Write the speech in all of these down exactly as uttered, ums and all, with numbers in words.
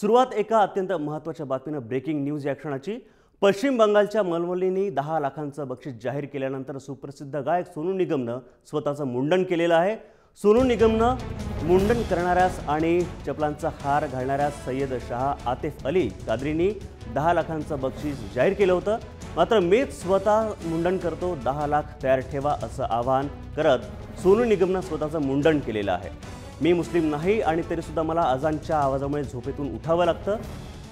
सुरुवात एका अत्यंत महत्त्वाच्या बातमीनं, ब्रेकिंग न्यूज या क्षणाची। पश्चिम बंगालच्या मलमलींनी दहा लाखांचं बक्षीस जाहीर केल्यानंतर सुप्रसिद्ध गायक सोनू निगमनं स्वतःचं मुंडन केलेलं आहे। सोनू निगमनं मुंडन करणाऱ्यास आणि चपलांचा हार घालणाऱ्यास सय्यद शाह आतेफ अली कादरींनी दहा लाखांचं बक्षीस जाहीर केलं होतं। मात्र मीच स्वतः मुंडन करतो, दहा लाख तयार ठेवा असं आवाहन करत सोनू निगमनं स्वतःचं मुंडन केलेलं आहे। मी मुस्लिम नाही आणि तरीसुद्धा मला अजानच्या आवाजामुळे झोपेतून उठावं लागतं।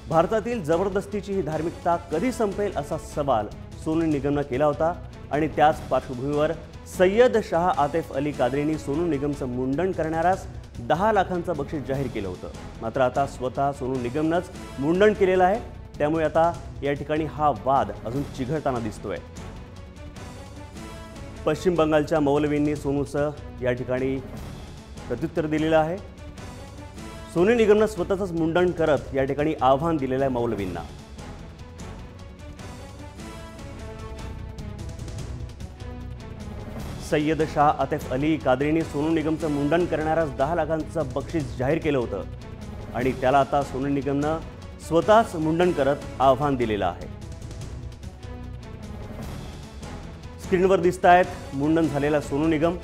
भारतातील जबरदस्तीची ही धार्मिकता कधी संपेल असा सवाल सोनू निगमनं केला होता आणि त्याच पार्श्वभूमीवर सय्यद शाह आतेफ अली कादरींनी सोनू निगमचं मुंडन करणाऱ्यास दहा लाखांचं बक्षीस जाहीर केलं होतं। मात्र आता स्वतः सोनू निगमनंच मुंडन केलेलं आहे, त्यामुळे आता या ठिकाणी हा वाद अजून चिघळताना दिसतोय। पश्चिम बंगालच्या मौलवींनी सोनूचं या ठिकाणी प्रत्युत्तर दिलेलं आहे। सोनू निगमनं स्वतःच मुंडन करत या ठिकाणी आव्हान दिलेलं आहे मौलवींना। सय्यद शाह आतेफ अली कादरींनी सोनू निगमचं मुंडन करणाऱ्यास दहा लाखांचं बक्षीस जाहीर केलं होतं आणि त्याला आता सोनू निगमनं स्वतःच मुंडन करत आव्हान दिलेलं आहे। स्क्रीनवर दिसतायत मुंडन झालेला सोनू निगम।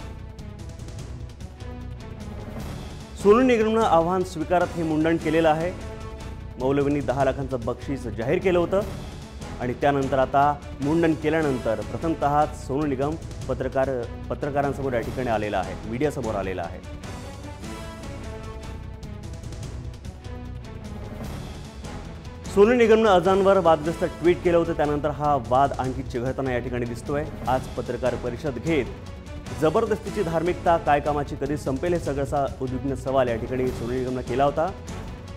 सोनू निगमनं आव्हान स्वीकारत हे मुंडन केलेलं आहे। मौलवींनी दहा लाखांचं बक्षीस जाहीर केलं होतं आणि त्यानंतर आता मुंडन केल्यानंतर प्रथमतः सोनू निगम पत्रकार पत्रकारांसमोर या ठिकाणी आलेला आहे, मीडियासमोर आलेला आहे। सोनू निगमनं अजानवर वादग्रस्त ट्विट केलं होतं, त्यानंतर हा वाद आणखी चिघळताना या ठिकाणी दिसतोय। आज पत्रकार परिषद घेत जबरदस्तीची धार्मिकता काय कामाची, कधी संपेल हे सगळ्याचा उद्विग्न सवाल या ठिकाणी सोनू निगमनं केला होता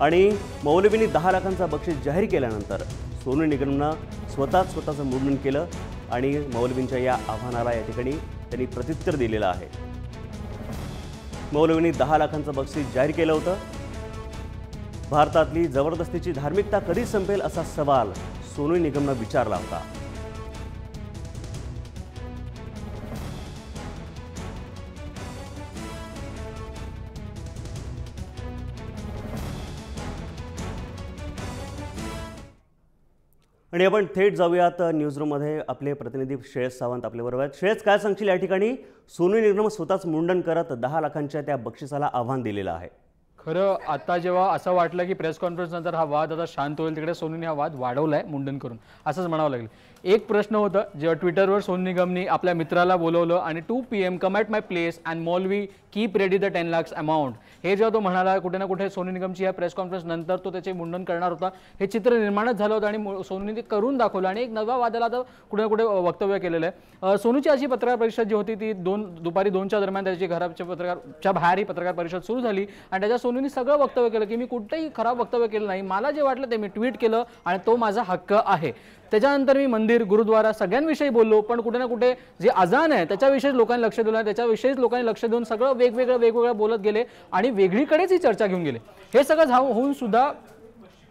आणि मौलवींनी दहा लाखांचा बक्षीस जाहीर केल्यानंतर सोनू निगमनं स्वतःच स्वतःचं मुंडन केलं आणि मौलवींच्या या आव्हानाला या ठिकाणी त्यांनी प्रत्युत्तर दिलेलं आहे। मौलवींनी दहा लाखांचं बक्षीस जाहीर केलं होतं। भारतातली जबरदस्तीची धार्मिकता कधी संपेल असा सवाल सोनू निगमनं विचारला होता। आणि आपण थेट जाऊयात न्यूजरूममध्ये, आपले प्रतिनिधी श्रेयस सावंत आपल्याबरोबर आहेत। श्रेयस, काय सांगशील या ठिकाणी सोनू निगम स्वतःच मुंडन करत दहा लाखांच्या त्या बक्षिसाला आव्हान दिलेलं आहे? खरं आता जेव्हा असं वाटलं की प्रेस कॉन्फरन्स नंतर हा वाद आता शांत होईल, तिकडे सोनूने हा वाद वाढवलाय मुंडन करून असंच म्हणावं लागेल। एक प्रश्न होता जेव्हा ट्विटरवर सोनू निगमनी आपल्या मित्राला बोलवलं आणि to P M come at my place and maulvi keep ready the ten lakhs amount, हे जेव्हा तो म्हणाला कुठे ना कुठे सोनू निगमची या प्रेस कॉन्फरन्स नंतर तो त्याचे मुंडन करणार होता हे चित्र निर्माणच झालं होतं आणि सोनूने ते करून दाखवलं आणि एक नवा वादाला आता कुठे ना कुठे वक्तव्य केलेलं आहे। सोनूची अशी पत्रकार परिषद जी होती ती दोन दुपारी दोनच्या दरम्यान त्याची घराच्या पत्रकारच्या बाहेर ही पत्रकार परिषद सुरू झाली आणि त्याच्या सोनूने सगळं वक्तव्य केलं की मी कुठेही खराब वक्तव्य केलं नाही, मला जे वाटलं ते मी ट्विट केलं आणि तो माझा हक्क आहे। त्याच्यानंतर मी मंदिर गुरुद्वारा सगळ्यांविषयी बोललो, पण कुठे ना कुठे जे अजान आहे त्याच्याविषयीच लोकांनी लक्ष दिलं, त्याच्याविषयीच लोकांनी लक्ष देऊन सगळं वेगवेगळं वेगवेगळं बोलत गेले आणि वेगळीकडेच ही चर्चा घेऊन गेले। हे सगळं होऊन सुद्धा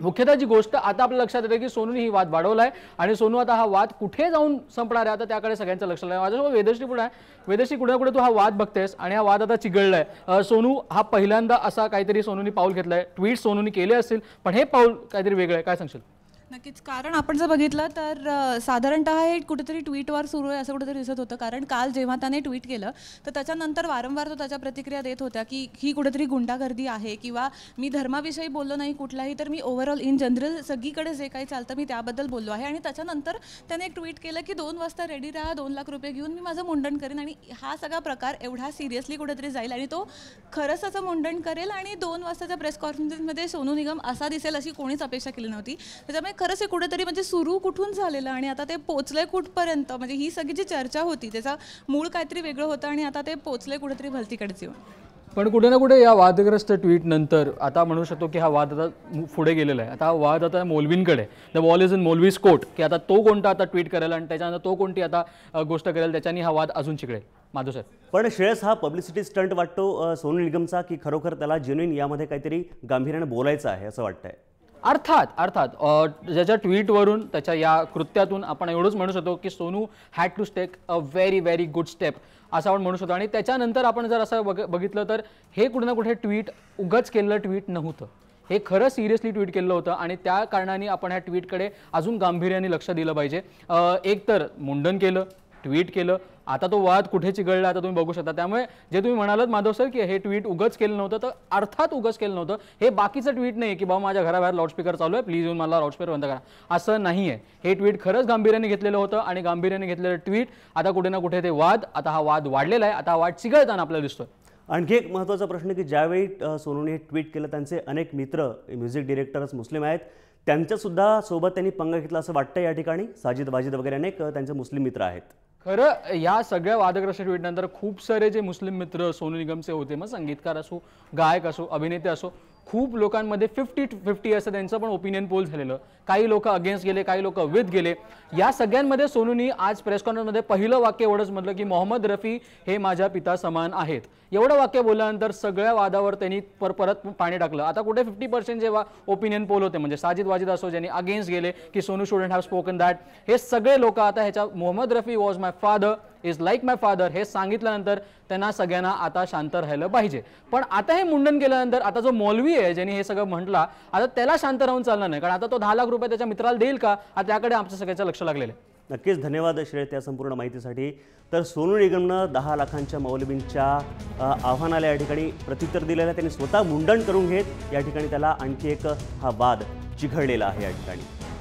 मुख्यतः जी गोष्ट आता आपल्या लक्षात येते की सोनूने ही वाद वाढवला आहे आणि सोनू आता हा वाद कुठे जाऊन संपणार आहे आता त्याकडे सगळ्यांचं लक्ष लागलं आहे। माझ्यासोबत वेदश्री पुढे आहे, वेदश्री कुठे कुठे तू हा वाद बघतेस आणि हा वाद आता चिघळला आहे। सोनू हा पहिल्यांदा असा काहीतरी सोनूने पाऊल घेतला आहे, ट्विट सोनूने केले असतील पण हे पाऊल काहीतरी वेगळं आहे, काय सांगशील? नक्कीच, कारण आपण जर बघितलं तर साधारणतः हे कुठेतरी ट्विटवर सुरू आहे असं कुठेतरी दिसत होतं, कारण काल जेव्हा त्याने ट्विट केलं तर त्याच्यानंतर वारंवार तो त्याच्या प्रतिक्रिया देत होत्या की ही कुठेतरी गुंडागर्दी आहे किंवा मी धर्माविषयी बोललो नाही कुठलाही, तर मी ओव्हरऑल इन जनरल सगळीकडे जे काही चालतं मी त्याबद्दल बोललो आहे। आणि त्याच्यानंतर त्याने एक ट्विट केलं की दोन वाजता रेडी राहा, दोन लाख रुपये घेऊन मी माझं मुंडन करेन आणि हा सगळा प्रकार एवढा सिरियसली कुठेतरी जाईल आणि तो खरंच असं मुंडन करेल आणि दोन वाजताच्या प्रेस कॉन्फरन्समध्ये सोनू निगम असा दिसेल अशी कोणीच अपेक्षा केली नव्हती। त्याच्यामुळे खरंच हे कुठेतरी म्हणजे सुरू कुठून झालेलं आणि आता ते पोचलंय कुठपर्यंत, म्हणजे ही सगळी जी चर्चा होती त्याचा मूळ काहीतरी वेगळं होतं आणि आता ते पोचलंय कुठेतरी भलतीकडचे। पण कुठे ना कुठे या वादग्रस्त ट्विट नंतर आता म्हणू शकतो की हा वाद आता पुढे गेलेला आहे, आता वाद आता मौलवींकडे, the ball is in मौलवीज court, की आता तो कोणता आता ट्विट करेल आणि त्याच्यानंतर तो कोणती आता गोष्ट करेल त्याच्यानी हा वाद अजून चिघळेल। माधव सर, पण श्रेयस हा पब्लिसिटी स्टंट वाटतो सोनू निगमचा की खरोखर त्याला जेन्युइन यामध्ये काहीतरी गांभीर्याने बोलायचं आहे असं वाटतंय? अर्थात अर्थात ज्याच्या ट्विटवरून त्याच्या या कृत्यातून आपण एवढंच म्हणू शकतो की Sonu had to take a very very good step असं आपण म्हणू शकतो। आणि त्याच्यानंतर आपण जर असं बघ बघितलं तर हे कुठे ना कुठे ट्विट उगाच केलेलं ट्विट नव्हतं, हे खरं सीरियसली ट्वीट केलं होतं आणि त्या कारणाने आपण ह्या ट्वीटकडे अजून गांभीर्याने लक्ष दिलं पाहिजे। एकतर मुंडन केलं, ट्वीट केलं, आता तो वाद कुठे चिघळला आता तुम्ही बघू शकता। त्यामुळे जे तुम्ही म्हणालात माधव सर की हे ट्वीट उगच केलं नव्हतं, तर अर्थात उगच केलं नव्हतं। हे बाकीचं ट्वीट नाही की बाबा माझ्या घराबाहेर लाऊडस्पीकर चालू आहे प्लीज येऊन मला लाऊडस्पीकर बंद करा, असं नाही आहे। हे ट्वीट खरंच गांभीर्याने घेतलेलं होतं आणि गांभीर्याने घेतलेलं ट्वीट आता कुठे ना कुठे ते वाद, आता हा वाद वाढलेला आहे, आता हा वाद चिघळताना आपल्याला दिसतोय। आणखी एक महत्त्वाचा प्रश्न की ज्यावेळी सोनूने ट्वीट केलं त्यांचे अनेक मित्र म्युझिक डिरेक्टर्स मुस्लिम आहेत त्यांच्यासुद्धा सोबत त्यांनी पंगा घेतला असं वाटतं या ठिकाणी। साजिद वाजिद वगैरे अनेक त्यांचे मुस्लिम मित्र आहेत। खरं या सगळ्या वादग्रस्त ट्विटनंतर खूप सारे जे मुस्लिम मित्र सोनू निगमचे होते, मग संगीतकार असो, गायक असो, अभिनेते असो, खूप लोकांमध्ये फिफ्टी फिफ्टी असं त्यांचं पण ओपिनियन पोल झालेलं। काही लोक अगेन्स्ट गेले, काही लोक विथ गेले। या सगळ्यांमध्ये सोनूनी आज प्रेस कॉन्फरन्समध्ये पहिलं वाक्य एवढंच म्हटलं की मोहम्मद रफी हे माझ्या पिता समान आहेत। एवढं वाक्य बोलल्यानंतर सगळ्या वादावर त्यांनी पर परत पाणी टाकलं। आता कुठे फिफ्टी पर्सेंट जे वा ओपिनियन पोल होते म्हणजे साजिद वाजिद असो ज्यांनी अगेन्स्ट गेले की Sonu shouldn't have spoken that, हे सगळे लोक आता ह्याच्या Mohammed Rafi was my father is like my father हे सांगितल्यानंतर त्यांना सगळ्यांना आता शांत राहायला पाहिजे। पण आता हे मुंडन केल्यानंतर आता जो मौलवी आहे ज्यांनी हे सगळं म्हटला आता त्याला शांत राहून चालणार नाही, कारण आता तो दहा लाख रुपये त्याच्या मित्राला देईल का, आता त्याकडे आमच्या सगळ्याचं लक्ष लागलेलं आहे। नक्कीच धन्यवाद श्रेय त्या संपूर्ण माहितीसाठी। तर सोनू निगमनं दहा लाखांच्या मौलवींच्या आव्हानाला या ठिकाणी प्रत्युत्तर दिलेलं, त्यांनी स्वतः मुंडन करून घेत या ठिकाणी त्याला आणखी एक हा वाद चिघळलेला आहे या ठिकाणी।